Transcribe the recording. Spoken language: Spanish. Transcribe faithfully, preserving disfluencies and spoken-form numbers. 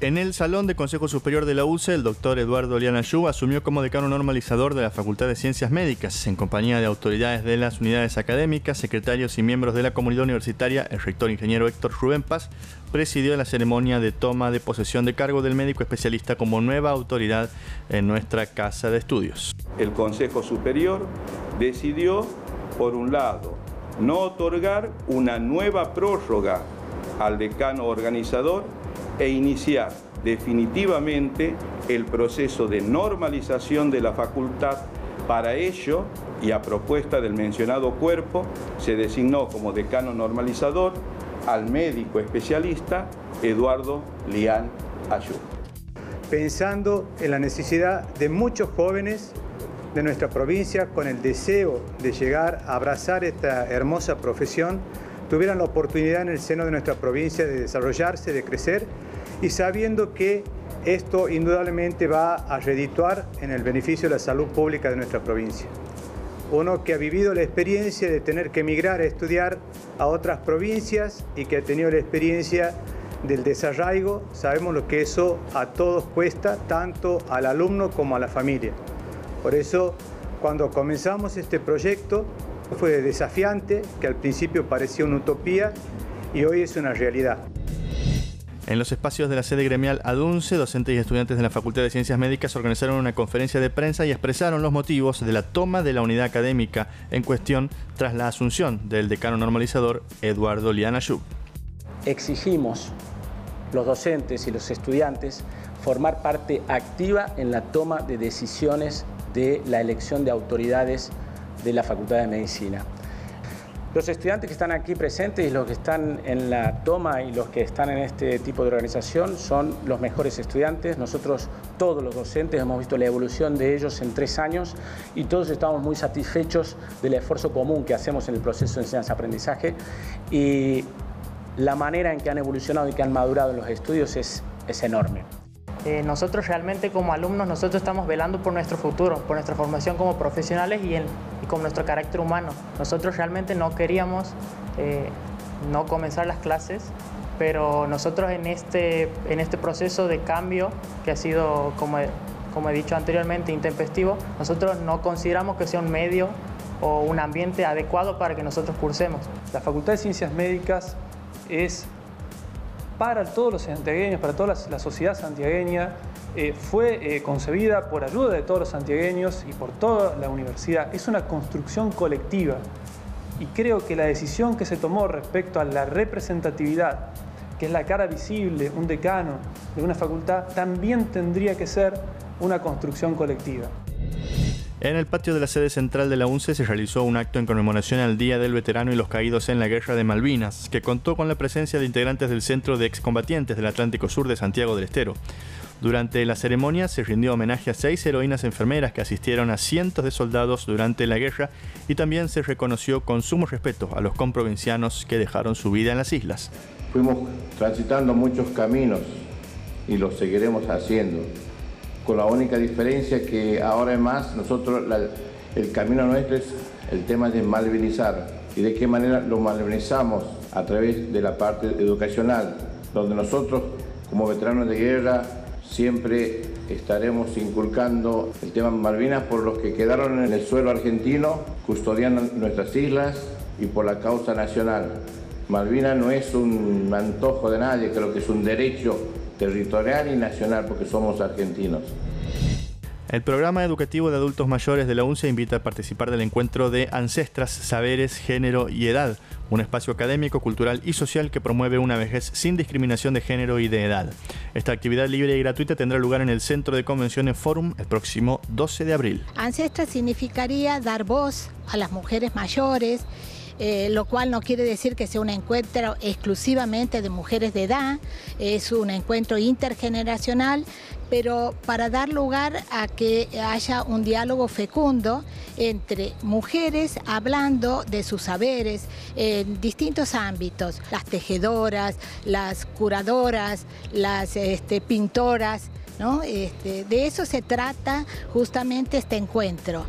En el Salón de Consejo Superior de la U C E, el doctor Eduardo Lian Allub asumió como decano normalizador de la Facultad de Ciencias Médicas, en compañía de autoridades de las unidades académicas, secretarios y miembros de la comunidad universitaria. El rector ingeniero Héctor Rubén Paz presidió la ceremonia de toma de posesión de cargo del médico especialista como nueva autoridad en nuestra casa de estudios. El Consejo Superior decidió, por un lado, no otorgar una nueva prórroga al decano organizador e iniciar definitivamente el proceso de normalización de la facultad. Para ello, y a propuesta del mencionado cuerpo, se designó como decano normalizador al médico especialista Eduardo Lian Allub. Pensando en la necesidad de muchos jóvenes de nuestra provincia con el deseo de llegar a abrazar esta hermosa profesión, tuvieran la oportunidad en el seno de nuestra provincia de desarrollarse, de crecer, y sabiendo que esto indudablemente va a redituar en el beneficio de la salud pública de nuestra provincia. Uno que ha vivido la experiencia de tener que emigrar a estudiar a otras provincias y que ha tenido la experiencia del desarraigo, sabemos lo que eso a todos cuesta, tanto al alumno como a la familia. Por eso, cuando comenzamos este proyecto, fue desafiante, que al principio parecía una utopía y hoy es una realidad. En los espacios de la sede gremial ADUNCE, docentes y estudiantes de la Facultad de Ciencias Médicas organizaron una conferencia de prensa y expresaron los motivos de la toma de la unidad académica en cuestión tras la asunción del decano normalizador Eduardo Lian Allub. Exigimos los docentes y los estudiantes formar parte activa en la toma de decisiones de la elección de autoridades de la Facultad de Medicina. Los estudiantes que están aquí presentes y los que están en la toma y los que están en este tipo de organización son los mejores estudiantes. Nosotros, todos los docentes, hemos visto la evolución de ellos en tres años y todos estamos muy satisfechos del esfuerzo común que hacemos en el proceso de enseñanza-aprendizaje, y la manera en que han evolucionado y que han madurado en los estudios es, es enorme. Eh, nosotros realmente como alumnos, nosotros estamos velando por nuestro futuro, por nuestra formación como profesionales y, en, y con nuestro carácter humano. Nosotros realmente no queríamos eh, no comenzar las clases, pero nosotros en este, en este proceso de cambio que ha sido, como he, como he dicho anteriormente, intempestivo, nosotros no consideramos que sea un medio o un ambiente adecuado para que nosotros cursemos. La Facultad de Ciencias Médicas es, para todos los santiagueños, para toda la, la sociedad santiagueña, eh, fue eh, concebida por ayuda de todos los santiagueños y por toda la universidad. Es una construcción colectiva y creo que la decisión que se tomó respecto a la representatividad, que es la cara visible, un decano de una facultad, también tendría que ser una construcción colectiva. En el patio de la sede central de la UNSE se realizó un acto en conmemoración al Día del Veterano y los Caídos en la Guerra de Malvinas, que contó con la presencia de integrantes del Centro de Excombatientes del Atlántico Sur de Santiago del Estero. Durante la ceremonia se rindió homenaje a seis heroínas enfermeras que asistieron a cientos de soldados durante la guerra, y también se reconoció con sumo respeto a los comprovincianos que dejaron su vida en las islas. Fuimos transitando muchos caminos y los seguiremos haciendo, con la única diferencia que ahora es más, nosotros, la, el camino nuestro es el tema de malvinizar, y de qué manera lo malvinizamos a través de la parte educacional, donde nosotros como veteranos de guerra siempre estaremos inculcando el tema Malvinas por los que quedaron en el suelo argentino, custodiando nuestras islas y por la causa nacional. Malvinas no es un antojo de nadie, creo que es un derecho territorial y nacional, porque somos argentinos. El programa educativo de adultos mayores de la UNSE invita a participar del encuentro de Ancestras, Saberes, Género y Edad, un espacio académico, cultural y social que promueve una vejez sin discriminación de género y de edad. Esta actividad libre y gratuita tendrá lugar en el Centro de Convenciones Forum el próximo doce de abril. Ancestras significaría dar voz a las mujeres mayores, Eh, lo cual no quiere decir que sea un encuentro exclusivamente de mujeres de edad, es un encuentro intergeneracional, pero para dar lugar a que haya un diálogo fecundo entre mujeres hablando de sus saberes en distintos ámbitos, las tejedoras, las curadoras, las este, pintoras, ¿no? Este, de eso se trata justamente este encuentro.